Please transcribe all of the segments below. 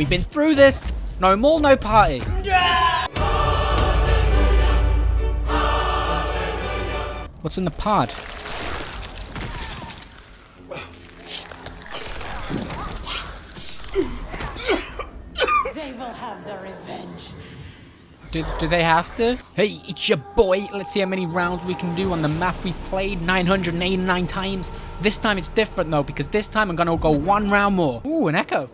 We've been through this. No more, no party. Yeah! What's in the pod? They will have their revenge. Do they have to? Hey, it's your boy. Let's see how many rounds we can do on the map. We've played 989 times. This time it's different though, because this time I'm gonna go one round more. Ooh, an echo.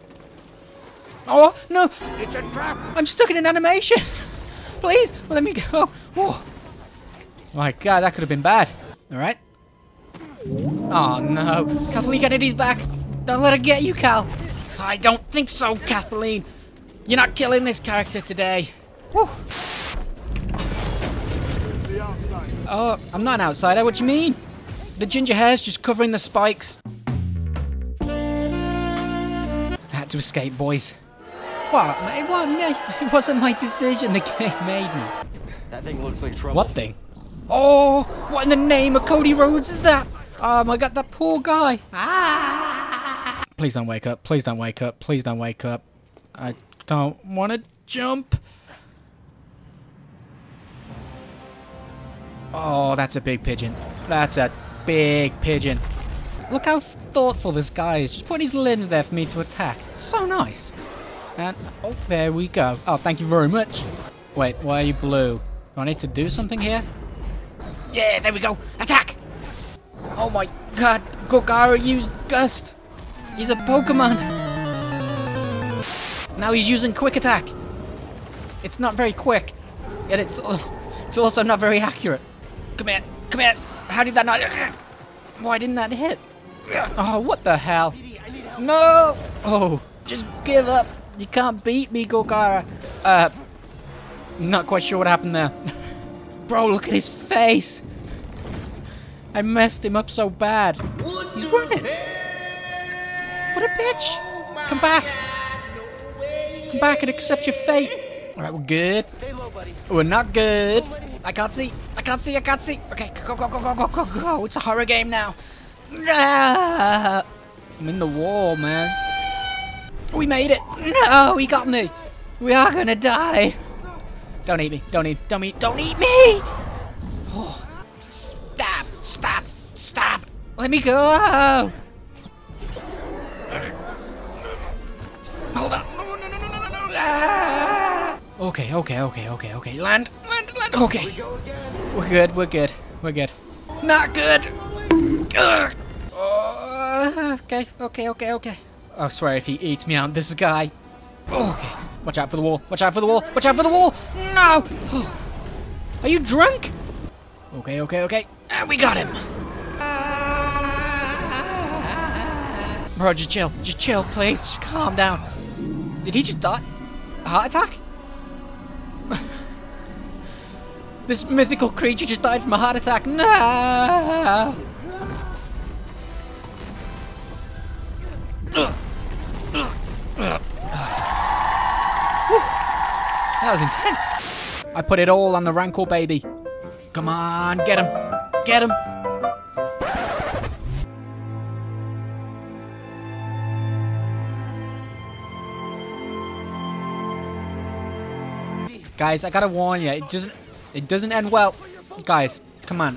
Oh, no. It's a trap. I'm stuck in an animation. Please, let me go. Oh, my God, that could have been bad. All right. Oh, no. Kathleen Kennedy's back. Don't let her get you, Cal. I don't think so, Kathleen. You're not killing this character today. Woo. Oh, I'm not an outsider. What do you mean? The ginger hair's just covering the spikes. I had to escape, boys. What? It wasn't my decision. The game made me. That thing looks like trouble. What thing? Oh, what in the name of Cody Rhodes is that? Oh my God, that poor guy. Ah! Please don't wake up. Please don't wake up. Please don't wake up. I don't want to jump. Oh, that's a big pigeon. That's a big pigeon. Look how thoughtful this guy is. Just putting his limbs there for me to attack. So nice. And, oh, there we go. Oh, thank you very much. Wait, why are you blue? Do I need to do something here? Yeah, there we go. Attack! Oh my God, Gokara used Gust. He's a Pokemon. Now he's using Quick Attack. It's not very quick, yet it's also not very accurate. Come here, come here. How did that not... Why didn't that hit? Oh, what the hell? No! Oh, just give up. You can't beat me, Gokara. Not quite sure what happened there. Bro, look at his face. I messed him up so bad. He's winning. What a bitch. Come back. Come back and accept your fate. All right, we're good. We're not good. I can't see. I can't see. I can't see. Okay, go, go, go, go, go, go, go. It's a horror game now. Ah, I'm in the wall, man. We made it. No, he got me. We are gonna die. Don't eat me. Don't eat. Don't eat. Don't eat me. Oh. Stop. Stop. Stop. Let me go. Hold on. No, no, no, no, no, no, no. Ah. Okay. Okay. Okay. Okay. Okay. Land. Okay, we're good, we're good, we're good. Not good! Ugh. Okay, okay, okay, okay. I swear if he eats me out, this guy... Okay, watch out for the wall, watch out for the wall, watch out for the wall! No! Are you drunk? Okay, okay, okay. And we got him! Bro, just chill, please. Just calm down. Did he just die? A heart attack? This mythical creature just died from a heart attack. No! That was intense. I put it all on the Rancor baby. Come on, get him. Get him. Guys, I gotta warn you, it doesn't end well. Guys, come on.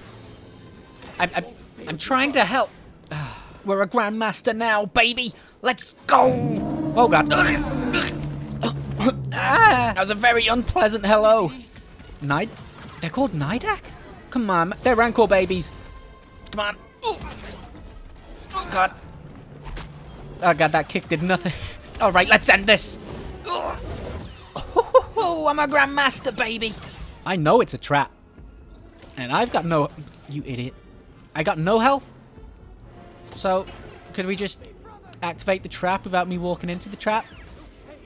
I'm trying to help. We're a grandmaster now, baby. Let's go. Oh, God. Ah, that was a very unpleasant hello. Night? They're called Nidak? Come on. They're Rancor babies. Come on. Oh, God. Oh, God, that kick did nothing. All right, let's end this. Oh, I'm a grandmaster, baby. I know it's a trap. And I've got no... You idiot. I got no health. So, could we just activate the trap without me walking into the trap?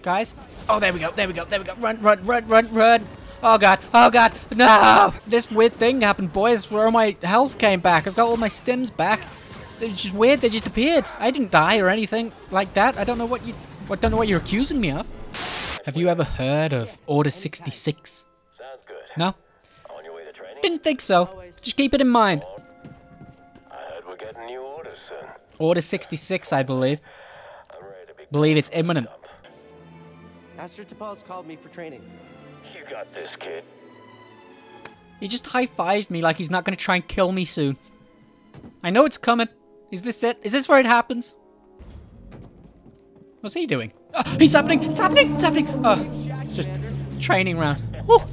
Guys? Oh, there we go. There we go. There we go. Run, run, run, run, run. Oh, God. Oh, God. No! This weird thing happened, boys, where all my health came back. I've got all my stims back. It's just weird. They just appeared. I didn't die or anything like that. I don't know what you... I don't know what you're accusing me of. Have you ever heard of Order 66? No? On your way to training? Didn't think so. Just keep it in mind. I heard we're getting new orders soon. Order 66, I believe. I'm ready to be... Believe it's imminent. Master Tapal's called me for training. You got this, kid. He just high-fived me like he's not going to try and kill me soon. I know it's coming. Is this it? Is this where it happens? What's he doing? Oh, he's happening! It's happening! It's happening! Oh, just training round. Oh.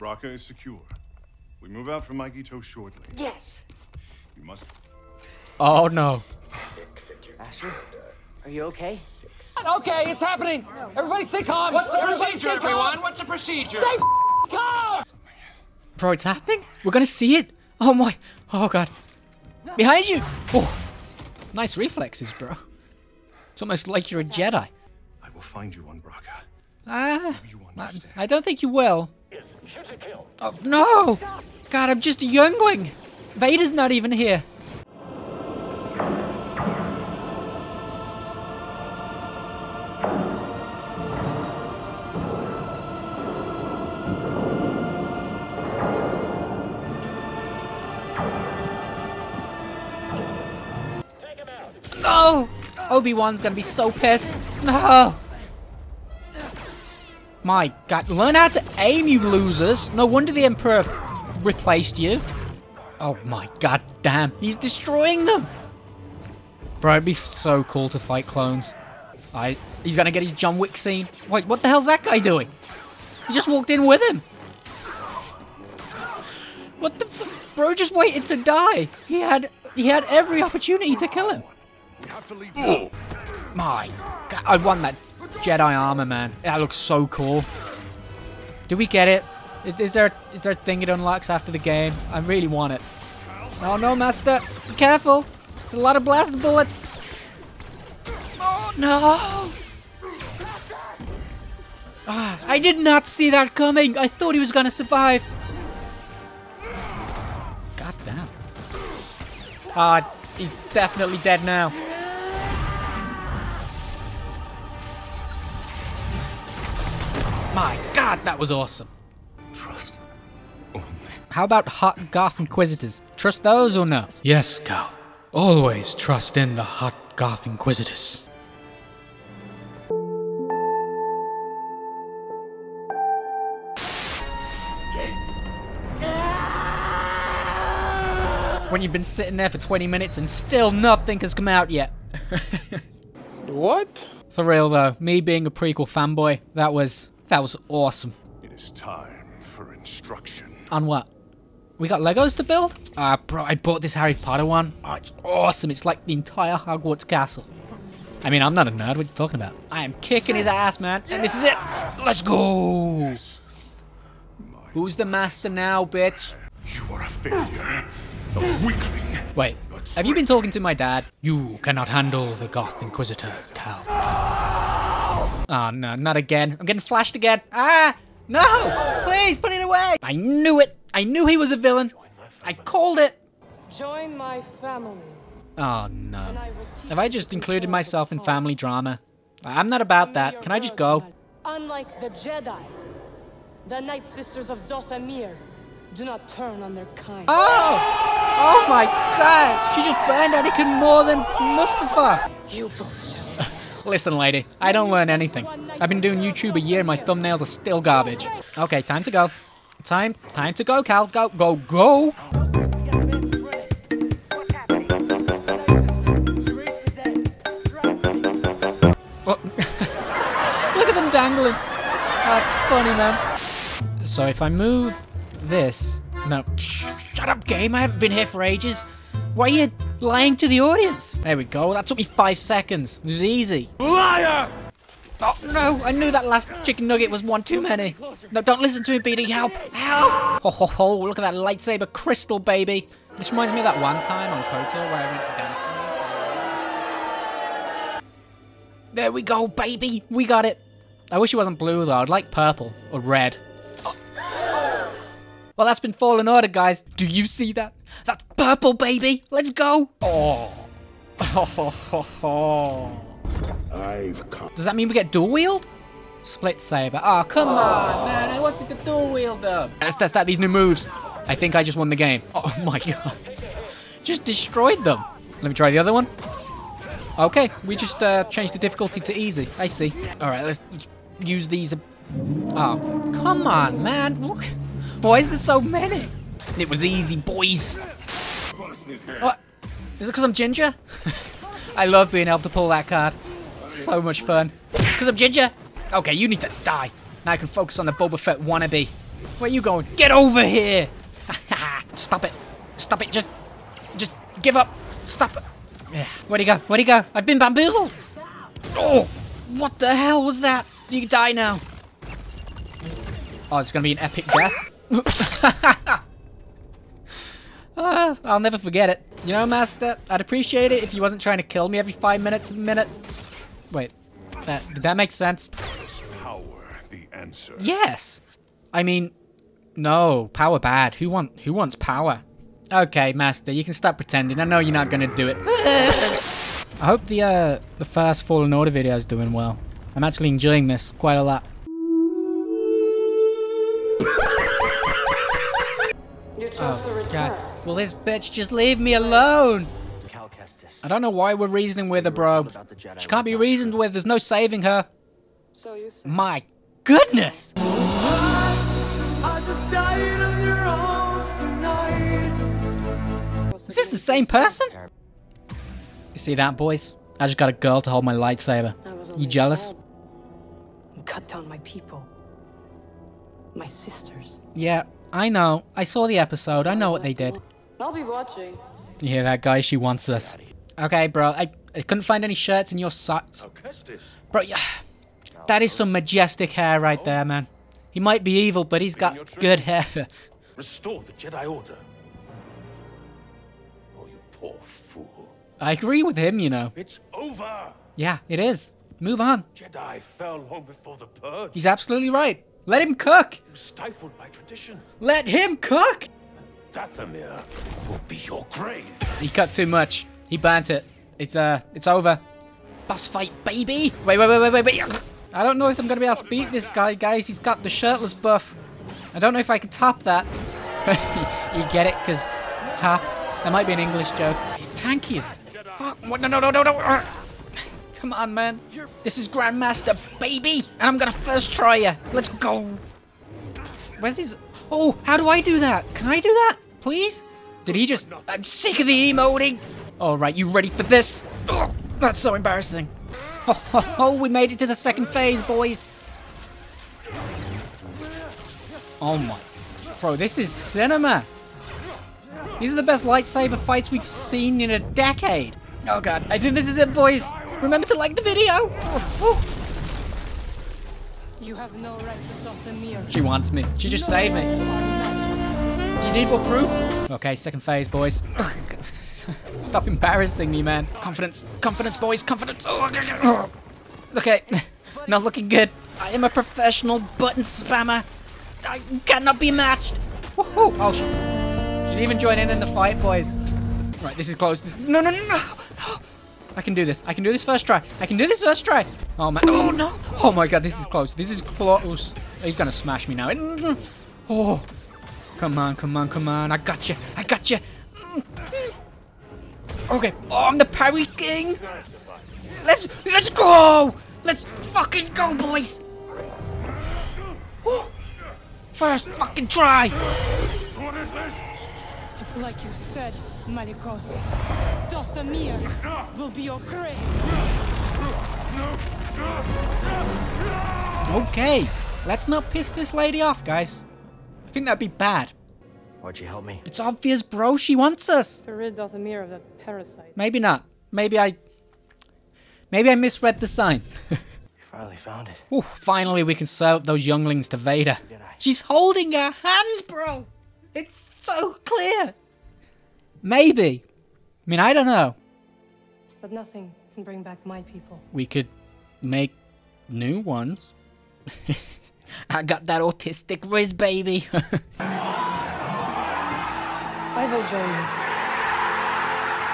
Bracca is secure. We move out from Maikito shortly. Yes! You must... Oh, no. Astrid, are you okay? Okay, it's happening! Everybody stay calm! What's the procedure, everyone? What's the procedure? Stay calm! Bro, it's happening? We're gonna see it! Oh my... Oh god. Behind you! Oh, nice reflexes, bro. It's almost like you're a Jedi. I will find you on Bracca. Ah, I don't think you will. Oh, no! God, I'm just a youngling! Vader's not even here. No! Obi-Wan's gonna be so pissed. No! My god. Learn how to aim, you losers. No wonder the Emperor replaced you. Oh my god damn. He's destroying them! Bro, it'd be so cool to fight clones. He's gonna get his John Wick scene. Wait, what the hell's that guy doing? He just walked in with him. What the f- Bro just waited to die. He had every opportunity to kill him. Oh my god, I won that Jedi armor, man. That looks so cool. Do we get it? Is there a thing it unlocks after the game? I really want it. Oh no, Master. Be careful. It's a lot of blast bullets. Oh no. Ah, I did not see that coming. I thought he was going to survive. God damn. Ah, he's definitely dead now. My god, that was awesome. Trust. Oh, how about hot goth inquisitors? Trust those or no? Yes, Cal. Always trust in the hot goth inquisitors. When you've been sitting there for 20 minutes and still nothing has come out yet. What? For real though, me being a prequel fanboy, that was awesome. It is time for instruction. On what? We got Legos to build? Bro, I bought this Harry Potter one. Oh, it's awesome. It's like the entire Hogwarts castle. I mean, I'm not a nerd. What are you talking about? I am kicking his ass, man. And this is it. Let's go. Yes. Who's the master now, bitch? You are a failure. A weakling. Wait, have you been talking to my dad? You cannot handle the Goth Inquisitor, Cal. Oh no, not again. I'm getting flashed again. Ah! No! Please, put it away! I knew it! I knew he was a villain! I called it! Join my family. Oh no. Have I just included myself in family drama? I'm not about that. Can I just go? Unlike the Jedi, the Nightsisters of Dathomir do not turn on their kind. Oh! Oh my god! She just burned Anakin more than Mustafa! You both shall. Listen, lady, I don't learn anything. I've been doing YouTube a year and my thumbnails are still garbage. Okay, time to go. Time to go, Cal. Go, go, go! Well, look at them dangling. That's funny, man. So if I move this... No, shut up, game. I haven't been here for ages. Why are you lying to the audience? There we go. That took me 5 seconds. It was easy. Liar! Oh, no. I knew that last chicken nugget was one too many. No, don't listen to me, BD. Help. Help. Ho, ho, ho. Look at that lightsaber crystal, baby. This reminds me of that one time on Kotor where I went to dance. There we go, baby. We got it. I wish it wasn't blue, though. I'd like purple or red. Oh. Well, that's been Fallen Order, guys. Do you see that? That's purple, baby! Let's go! Oh. Oh, ho, ho, ho. I've come. Does that mean we get dual-wield? Split saber. Oh, come on, man. I wanted to dual-wield them. Let's test out these new moves. I think I just won the game. Oh, my God. Just destroyed them. Let me try the other one. Okay, we just changed the difficulty to easy. I see. All right, let's use these. Oh, come on, man. Look. Why is there so many? It was easy, boys. What? Is it because I'm ginger? I love being able to pull that card. So much fun. It's because I'm ginger. Okay, you need to die. Now I can focus on the Boba Fett wannabe. Where are you going? Get over here! Stop it. Stop it. Just give up. Stop it. Yeah. Where'd he go? Where'd he go? I've been bamboozled. Oh, what the hell was that? You can die now. Oh, it's going to be an epic death. I'll never forget it. You know, Master, I'd appreciate it if you wasn't trying to kill me every 5 minutes a minute. Wait, did that make sense? Power, the answer. Yes. I mean, no, power bad. Who wants power? Okay, Master, you can stop pretending. I know you're not going to do it. I hope the first Fallen Order video is doing well. I'm actually enjoying this quite a lot. Oh, God. Will this bitch just leave me alone? I don't know why we're reasoning with her, bro. She can't be reasoned with. There's no saving her. My goodness! Is this the same person? You see that, boys? I just got a girl to hold my lightsaber. You jealous? Cut down my people. My sisters. Yeah. I know. I saw the episode. I know what they did. I'll be watching. You hear that, guy? She wants us. Okay, bro. I couldn't find any shirts in your socks. Bro, yeah. That is some majestic hair right there, man. He might be evil, but he's got good hair. Restore the Jedi Order. Oh, you poor fool. I agree with him, you know. It's over. Yeah, it is. Move on. Jedi fell long before the purge. He's absolutely right. Let him cook! You stifled my tradition. Let him cook! Dathomir will be your grave. He cooked too much. He burnt it. It's over. Boss fight, baby! Wait. I don't know if I'm gonna be able to beat this guy, guys. He's got the shirtless buff. I don't know if I can top that. You get it? Because top. That might be an English joke. He's tanky as fuck. No. Come on, man. This is Grandmaster, baby. And I'm going to first try you. Let's go. Where's his... Oh, how do I do that? Can I do that? Please? Did he just... I'm sick of the emoting. All right, you ready for this? Oh, that's so embarrassing. Oh, we made it to the second phase, boys. Oh, my... Bro, this is cinema. These are the best lightsaber fights we've seen in a decade. Oh, God. I think this is it, boys. Remember to like the video! You have no right to stop the mirror. She wants me. She just saved me. Do you need more proof? Okay, second phase, boys. Stop embarrassing me, man. Confidence. Confidence, boys. Confidence. Okay, not looking good. I am a professional button spammer. I cannot be matched. Woohoo! Oh, she didn't even join in the fight, boys. Right, this is close. No. I can do this. I can do this first try. Oh, man. Oh, no. Oh, my God. This is close. This is close. He's going to smash me now. Oh. Come on. I got you. Okay. Oh, I'm the parry king. Let's go. Let's fucking go, boys. Oh. First fucking try. What is this? It's like you said. Malikosi, Dathomir will be your grave. Okay, let's not piss this lady off, guys. I think that'd be bad. Why'd you help me? It's obvious, bro. She wants us. To rid Dathomir of that parasite. Maybe not. Maybe I misread the signs. You finally found it. Ooh, finally, we can serve up those younglings to Vader. She's holding her hands, bro. It's so clear. Maybe. I mean, I don't know. But nothing can bring back my people. We could make new ones. I got that autistic Riz, baby. I will join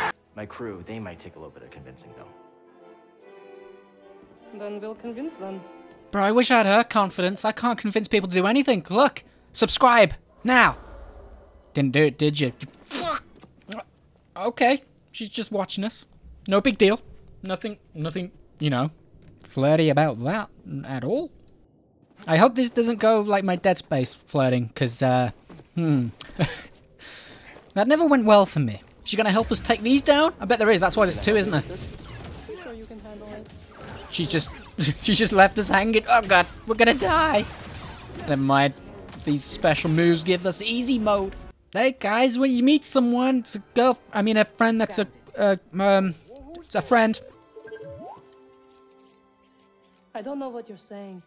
you. My crew, they might take a little bit of convincing, though. Then we'll convince them. Bro, I wish I had her confidence. I can't convince people to do anything. Look, subscribe now. Didn't do it, did you? Okay, she's just watching us. No big deal. Nothing, you know, flirty about that at all. I hope this doesn't go like my Dead Space flirting, because, that never went well for me. Is she going to help us take these down? I bet there is. That's why there's two, isn't there? Sure you can handle it. She just left us hanging. Oh, God. We're going to die. Never mind. These special moves give us easy mode. Hey, guys, when you meet someone, it's a girl, I mean, a friend that's a friend. I don't know what you're saying.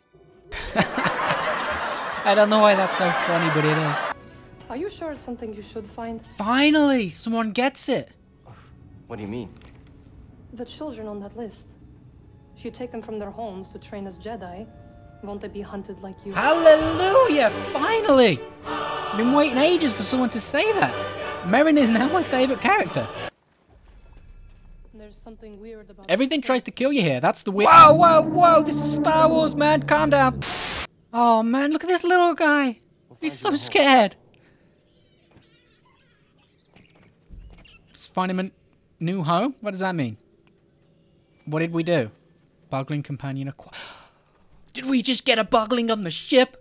I don't know why that's so funny, but it is. Are you sure it's something you should find? Finally, someone gets it. What do you mean? The children on that list. If you take them from their homes to train as Jedi, won't they be hunted like you? Hallelujah! Finally! I've been waiting ages for someone to say that. Merrin is now my favorite character. There's something weird about everything tries to kill you here. That's the weird. Whoa, whoa, whoa! This is Star Wars, man. Calm down. Oh man, look at this little guy. He's so scared. Let's find him a new home. What does that mean? What did we do? Boggling companion acquired. Did we just get a boggling on the ship?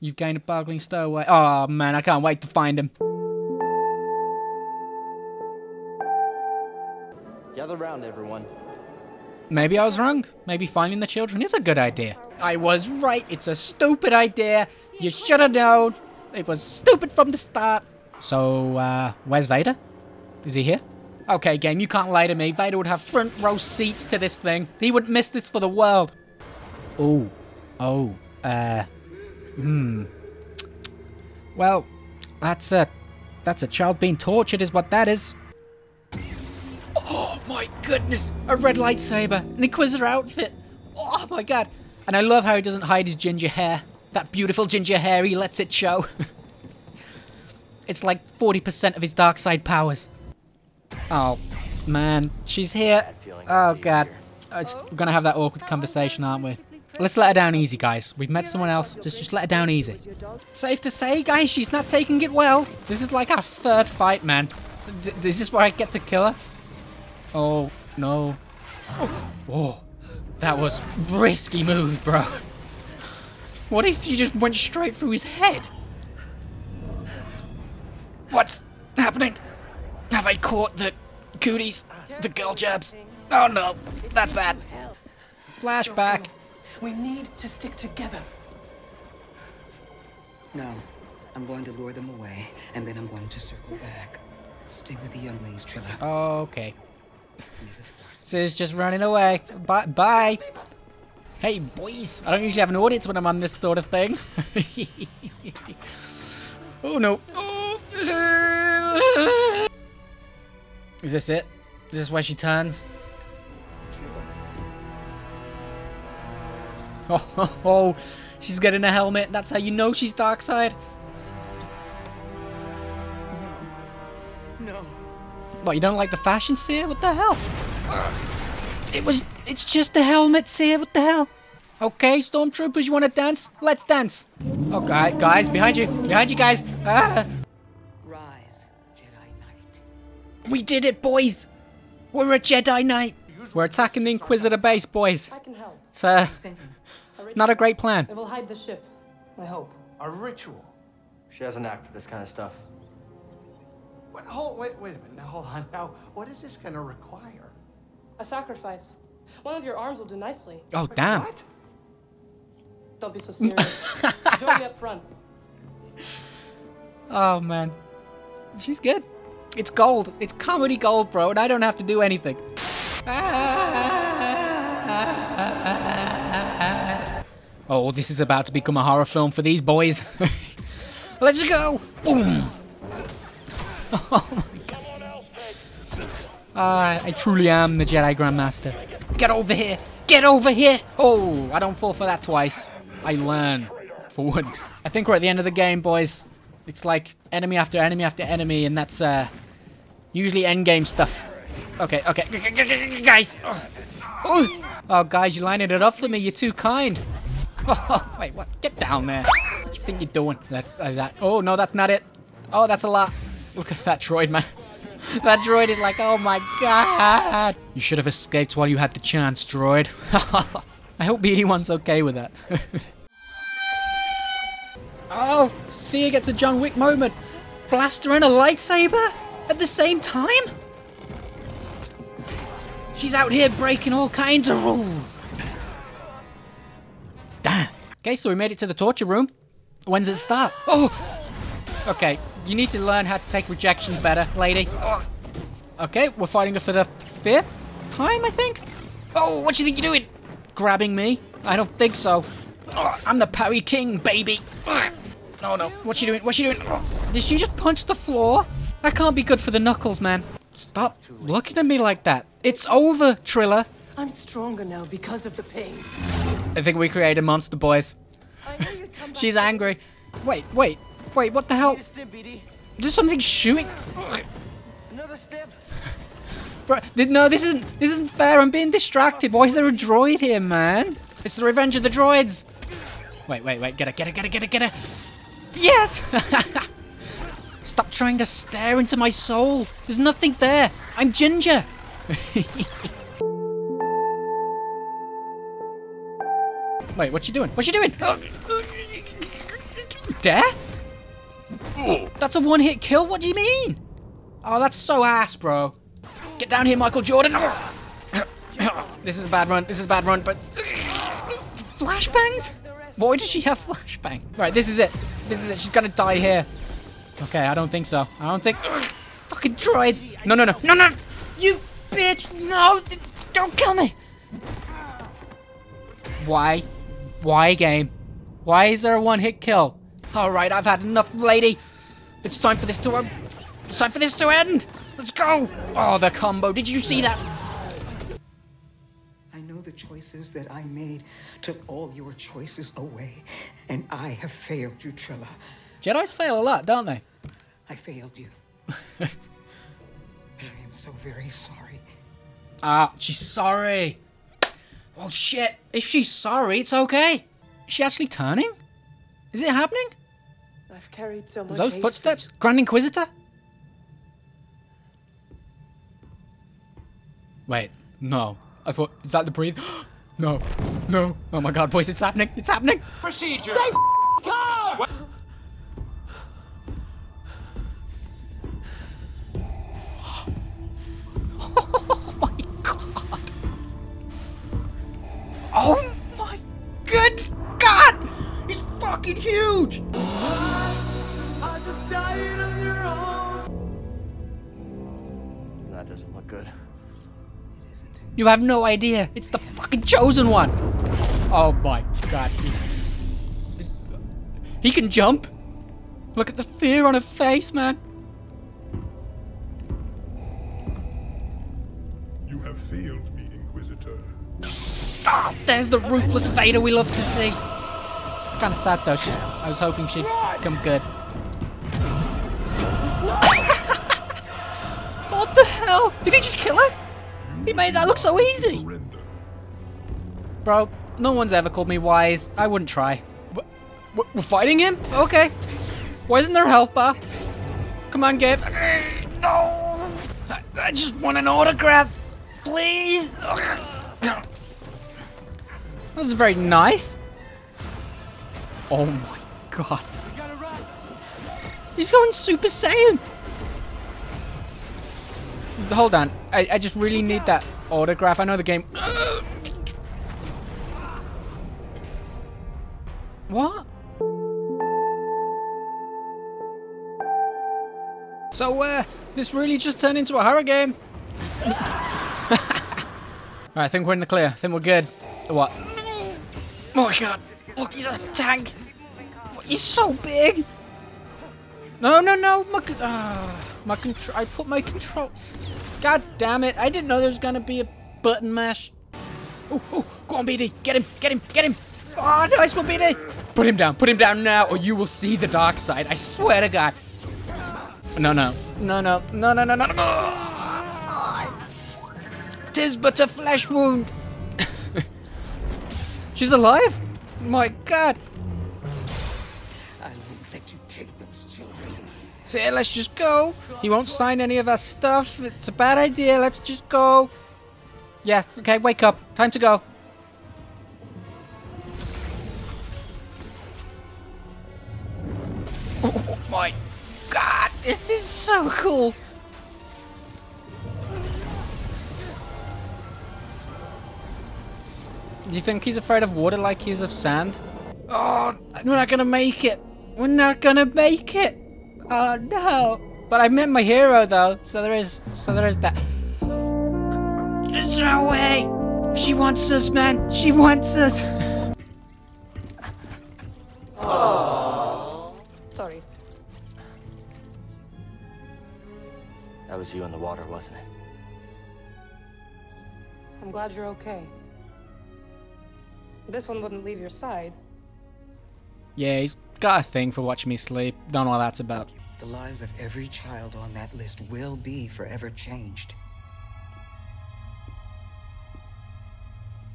You've gained a boggling stowaway. Oh man, I can't wait to find him. Gather round, everyone. Maybe I was wrong. Maybe finding the children is a good idea. I was right. It's a stupid idea. You should have known. It was stupid from the start. So, where's Vader? Is he here? Okay, game, you can't lie to me. Vader would have front row seats to this thing. He wouldn't miss this for the world. Oh. Oh. Well, that's a child being tortured is what that is. Oh my goodness! A red lightsaber! An Inquisitor outfit! Oh my god! And I love how he doesn't hide his ginger hair. That beautiful ginger hair, he lets it show. It's like 40% of his dark side powers. Oh, man. She's here. Oh god. We're gonna have that awkward conversation, aren't we? Let's let her down easy, guys. We've met someone else. Just let her down easy. Safe to say, guys, she's not taking it well. This is like our third fight, man. Is this where I get to kill her? Oh, no. Oh, that was risky move, bro. What if she just went straight through his head? What's happening? Have I caught the cooties? The girl jabs? Oh, no. That's bad. Flashback. We need to stick together. No, I'm going to lure them away, and then I'm going to circle back. Stay with the younglings, Trilla. Oh, okay. Sis just running away. Bye, bye. Hey, boys. I don't usually have an audience when I'm on this sort of thing. Oh no. Oh. Is this it? Is this where she turns? Oh, she's getting a helmet. That's how you know she's dark side. No. What, you don't like the fashion, Sia? What the hell? It's just a helmet, Sia. What the hell? Okay, stormtroopers, you want to dance? Let's dance. Okay, guys, behind you. Behind you, guys. Ah. Rise, Jedi Knight. We did it, boys. We're a Jedi Knight. We're attacking the Inquisitor base, boys. I can help. It's not a great plan. They will hide the ship, I hope. A ritual. She has a knack for this kind of stuff. Wait a minute. Now, hold on. Now, what is this going to require? A sacrifice. One of your arms will do nicely. Oh, damn. What? Don't be so serious. Join me up front. Oh, man. She's good. It's gold. It's comedy gold, bro, and I don't have to do anything. Oh, this is about to become a horror film for these boys. Let's go! Boom! Oh my god. I truly am the Jedi Grandmaster. Get over here! Get over here! Oh, I don't fall for that twice. I learn for once. I think we're at the end of the game, boys. It's like enemy after enemy after enemy, and that's usually endgame stuff. Okay, okay. Guys! Oh, guys, you're lining it up for me. You're too kind. Oh, wait, what? Get down there. What do you think you're doing? That. Oh, no, that's not it. Oh, that's a lot. Look at that droid, man. That droid is like, oh my god. You should have escaped while you had the chance, droid. I hope BD1's okay with that. Oh, Sia gets a John Wick moment. Blaster and a lightsaber at the same time? She's out here breaking all kinds of rules. Damn. Okay, so we made it to the torture room. When does it start? Oh! Okay, you need to learn how to take rejections better, lady. Oh. Okay, we're fighting her for the fifth time, I think? Oh, what do you think you're doing? Grabbing me? I don't think so. Oh, I'm the parry king, baby. Oh. No, no. What's she doing? What's she doing? Oh. Did she just punch the floor? That can't be good for the knuckles, man. Stop looking at me like that. It's over, Trilla. I'm stronger now because of the pain. I think we created monster boys. I know you'd come back. She's angry. Wait, what the hell? There's something shooting. Another step. Bro, no, this isn't fair. I'm being distracted. Why is there a droid here, man? It's the revenge of the droids. Wait. Get her. Yes! Stop trying to stare into my soul. There's nothing there. I'm Ginger. Wait, what's she doing? What's she doing? Death? That's a one-hit kill? What do you mean? Oh, that's so ass, bro. Get down here, Michael Jordan. This is a bad run. This is a bad run, but... Flashbangs? Why does she have flashbang? Right, this is it. This is it. She's gonna die here. Okay, I don't think so. I don't think... Fucking droids. No. You bitch. No, don't kill me. Why? Why, game? Why is there a one-hit kill? Alright, I've had enough, lady. It's time for this to end. It's time for this to end. Let's go. Oh, the combo. Did you see that? The choices that I made took all your choices away, and I have failed you, Trilla. Jedis fail a lot, don't they? I failed you. I am so very sorry. Ah, she's sorry. Oh shit! If she's sorry, it's okay. Is she actually turning? Is it happening? I've carried so much. Those footsteps, Grand Inquisitor. Wait, no. I thought, is that the breathe? No. Oh my God, boys, it's happening. It's happening. Procedure. Stay calm. Oh my God. Oh my good God. He's fucking huge. I just died on your own. That doesn't look good. You have no idea. It's the fucking chosen one. Oh my God. He can jump. Look at the fear on her face, man. You have failed me, Inquisitor. Ah, oh, there's the ruthless Vader we love to see. It's kind of sad though. I was hoping she'd come good. What the hell? Did he just kill her? He made that look so easy! Bro, no one's ever called me wise. I wouldn't try. We're fighting him? Okay. Why isn't there a health bar? Come on, Gabe. No! I just want an autograph. Please! That was very nice. Oh my God. He's going Super Saiyan! Hold on, I just really need that autograph. I know the game. What? So, this really just turned into a horror game. Alright, I think we're in the clear. I think we're good. What? Oh my God, look, he's a tank. He's so big. No, my control. I put my control. God damn it! I didn't know there was gonna be a button mash. Oh, go on, BD! Get him! Oh, nice one, BD! Put him down now, or you will see the dark side. I swear to God. No! Oh, 'tis but a flesh wound. She's alive? My God! So let's just go. He won't sign any of our stuff. It's a bad idea. Let's just go. Yeah, okay, wake up. Time to go. Oh my god, this is so cool! Do you think he's afraid of water like he's of sand? Oh, we're not gonna make it! We're not gonna make it! Oh no! But I met my hero though, so there is that. There's no way! She wants us, man! She wants us! Oh. Sorry. That was you in the water, wasn't it? I'm glad you're okay. This one wouldn't leave your side. Yeah, he's got a thing for watching me sleep. Don't know what that's about. The lives of every child on that list will be forever changed.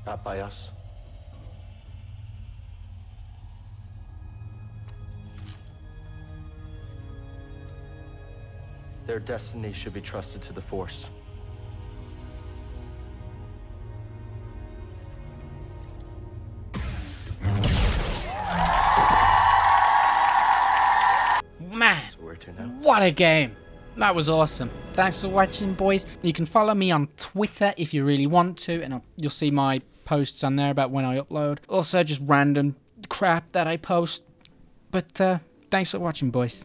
Not by us. Their destiny should be trusted to the Force. Man, what a game! That was awesome. Thanks for watching, boys. You can follow me on Twitter if you really want to, and you'll see my posts on there about when I upload. Also, just random crap that I post. But thanks for watching, boys.